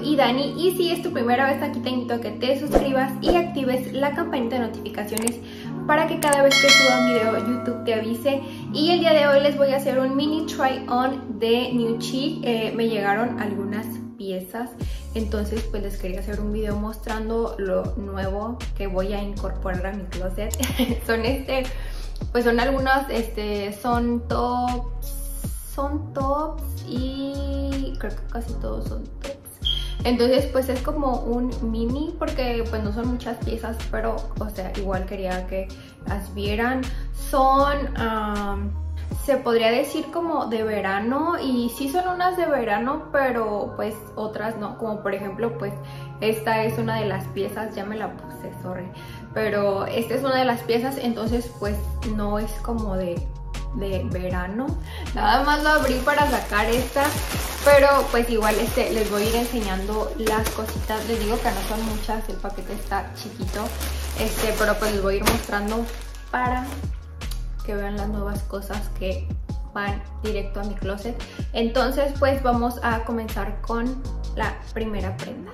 soy Dani y si es tu primera vez aquí te invito a que te suscribas y actives la campanita de notificaciones para que cada vez que suba un video YouTube te avise. Y el día de hoy les voy a hacer un mini try on de New Chic. Me llegaron algunas piezas, entonces pues les quería hacer un video mostrando lo nuevo que voy a incorporar a mi closet. Son tops. Son tops y creo que casi todos son tops. Entonces pues es como un mini porque pues no son muchas piezas, pero o sea igual quería que las vieran. Son, se podría decir como de verano, y sí son unas de verano, pero pues otras no. Como por ejemplo pues esta es una de las piezas, ya me la puse, sorry. Pero esta es una de las piezas, entonces pues no es como de verano, nada más lo abrí para sacar esta, pero pues igual les voy a ir enseñando las cositas. Les digo que no son muchas, el paquete está chiquito, pero pues les voy a ir mostrando para que vean las nuevas cosas que van directo a mi closet. Entonces pues vamos a comenzar con la primera prenda.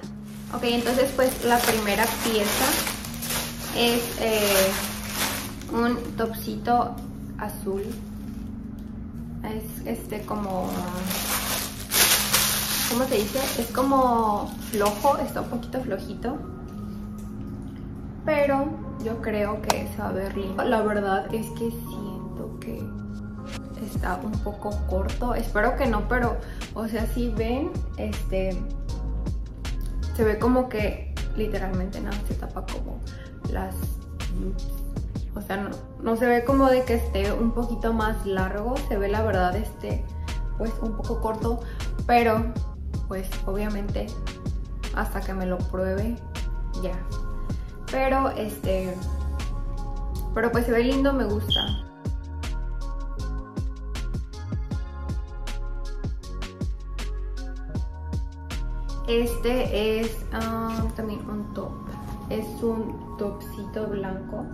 Ok, entonces pues la primera pieza es un topsito azul. Es como, ¿cómo se dice? Es como flojo, está un poquito flojito, pero yo creo que se va a ver lindo. La verdad es que siento que está un poco corto, espero que no, pero o sea, si ven, se ve como que literalmente nada, se tapa como las o sea, no se ve como de que esté un poquito más largo, se ve la verdad pues un poco corto, pero pues obviamente hasta que me lo pruebe ya. Pero pero pues se ve lindo, me gusta. Este es también un top, es un topsito blanco.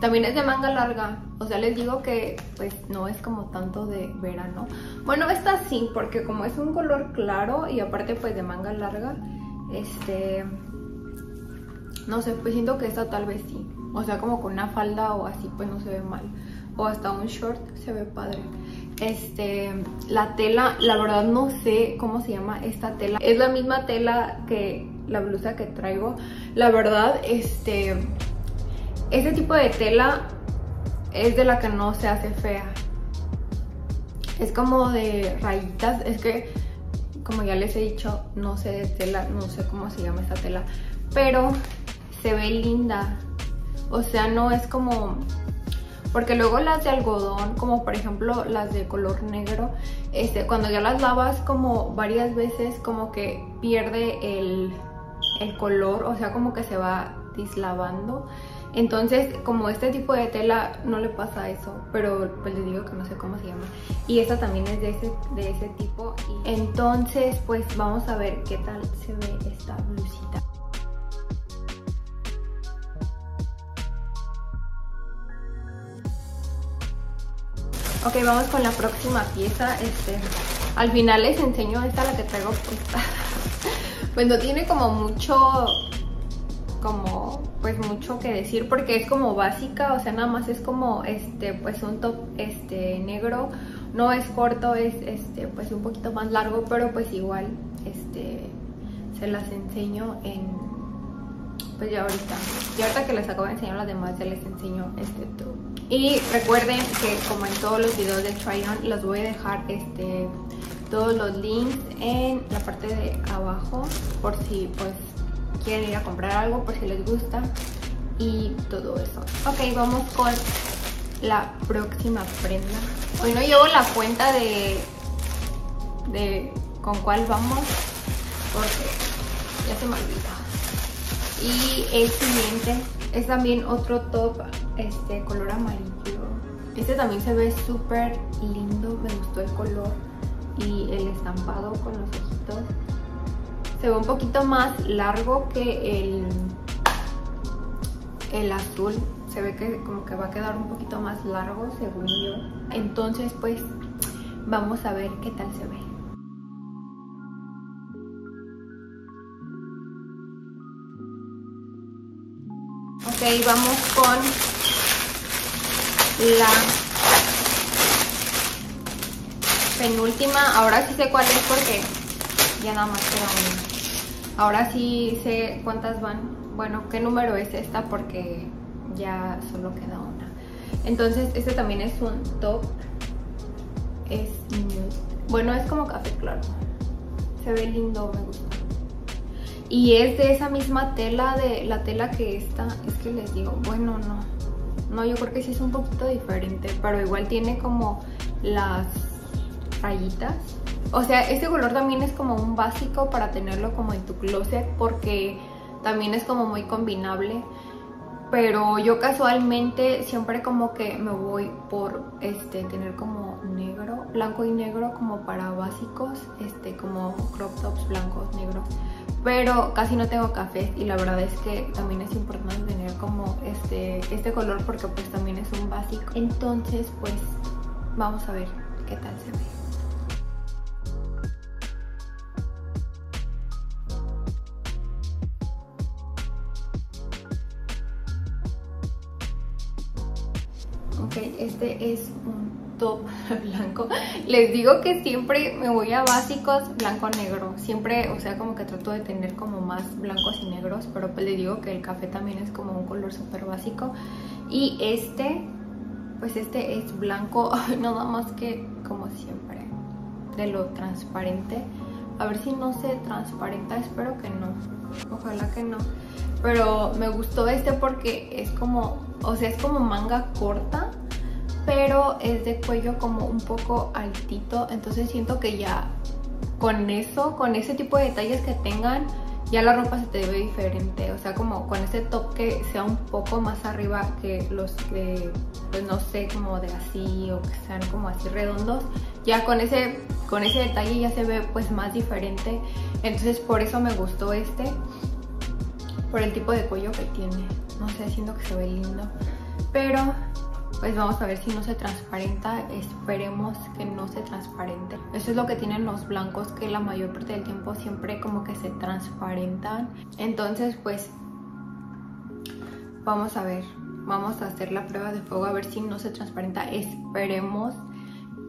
También es de manga larga, o sea, les digo que pues no es como tanto de verano. Bueno, esta sí, porque como es un color claro y aparte pues de manga larga, no sé, pues siento que esta tal vez sí. O sea, como con una falda o así pues no se ve mal, o hasta un short se ve padre. La tela, la verdad no sé cómo se llama esta tela. Es la misma tela que la blusa que traigo. La verdad, este tipo de tela es de la que no se hace fea. Es como de rayitas. Es que, como ya les he dicho, no sé de tela, no sé cómo se llama esta tela, pero se ve linda. O sea, no es como, porque luego las de algodón, como por ejemplo las de color negro, cuando ya las lavas como varias veces, como que pierde el color. O sea, como que se va dislavando. Entonces, como este tipo de tela no le pasa eso, pero pues les digo que no sé cómo se llama. Y esta también es de ese tipo. Entonces, pues vamos a ver qué tal se ve esta blusita. Ok, vamos con la próxima pieza. Al final les enseño esta, la que traigo puesta. Pues no tiene como mucho, pues mucho que decir, porque es como básica. O sea, nada más es como pues un top negro, no es corto, es pues un poquito más largo, pero pues igual se las enseño en pues ya ahorita. Y ahorita que les acabo de enseñar las demás, ya les enseño este top. Y recuerden que como en todos los videos de try on, los voy a dejar todos los links en la parte de abajo, por si pues quieren ir a comprar algo, por si les gusta y todo eso. Ok, vamos con la próxima prenda. Hoy no llevo la cuenta de con cuál vamos, porque ya se me olvida. Y el siguiente es también otro top color amarillo. Este también se ve súper lindo, me gustó el color y el estampado con los ojitos. Se ve un poquito más largo que el azul. Se ve que como que va a quedar un poquito más largo, según yo. Entonces, pues, vamos a ver qué tal se ve. Ok, vamos con la penúltima. Ahora sí sé cuál es porque ya nada más queda una. Ahora sí sé cuántas van, bueno, qué número es esta porque ya solo queda una. Entonces este también es un top, es nude, bueno, es como café claro, se ve lindo, me gusta. Y es de esa misma tela, de la tela que esta, es que les digo, bueno, no, yo creo que sí es un poquito diferente, pero igual tiene como las rayitas. O sea, este color también es como un básico para tenerlo como en tu closet, porque también es como muy combinable. Pero yo casualmente siempre como que me voy por tener como negro, blanco y negro como para básicos, como crop tops blancos, negros. Pero casi no tengo cafés y la verdad es que también es importante tener como este color porque pues también es un básico. Entonces pues vamos a ver qué tal se ve. Ok, este es un top blanco. Les digo que siempre me voy a básicos blanco-negro. Siempre, o sea, como que trato de tener como más blancos y negros, pero pues les digo que el café también es como un color súper básico. Y este es blanco, nada más que como siempre, de lo transparente. A ver si no se transparenta, espero que no, ojalá que no. Pero me gustó porque es como, o sea, es como manga corta, pero es de cuello como un poco altito. Entonces siento que ya con eso, con ese tipo de detalles que tengan, ya la ropa se te ve diferente. O sea, como con ese top que sea un poco más arriba que los que, pues no sé, como de así o que sean como así redondos. Ya con ese detalle ya se ve pues más diferente. Entonces por eso me gustó por el tipo de cuello que tiene. No sé, siento que se ve lindo. Pero pues vamos a ver si no se transparenta. Esperemos que no se transparente. Eso es lo que tienen los blancos, que la mayor parte del tiempo siempre como que se transparentan. Entonces pues vamos a ver. Vamos a hacer la prueba de fuego a ver si no se transparenta. Esperemos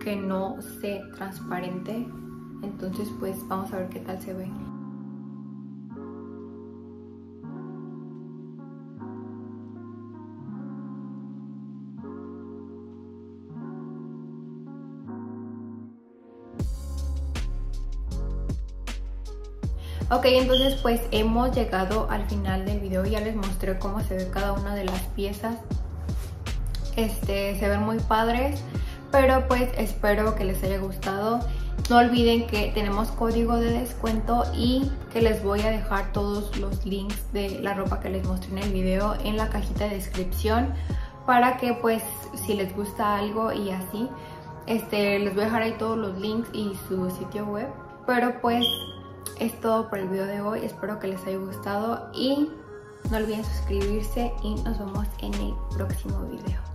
que no se transparente. Entonces pues vamos a ver qué tal se ve. Ok, entonces pues hemos llegado al final del video. Ya les mostré cómo se ve cada una de las piezas. Se ven muy padres, pero pues espero que les haya gustado. No olviden que tenemos código de descuento y que les voy a dejar todos los links de la ropa que les mostré en el video en la cajita de descripción, para que pues si les gusta algo y así, les voy a dejar ahí todos los links y su sitio web. Pero pues es todo por el video de hoy, espero que les haya gustado y no olviden suscribirse y nos vemos en el próximo video.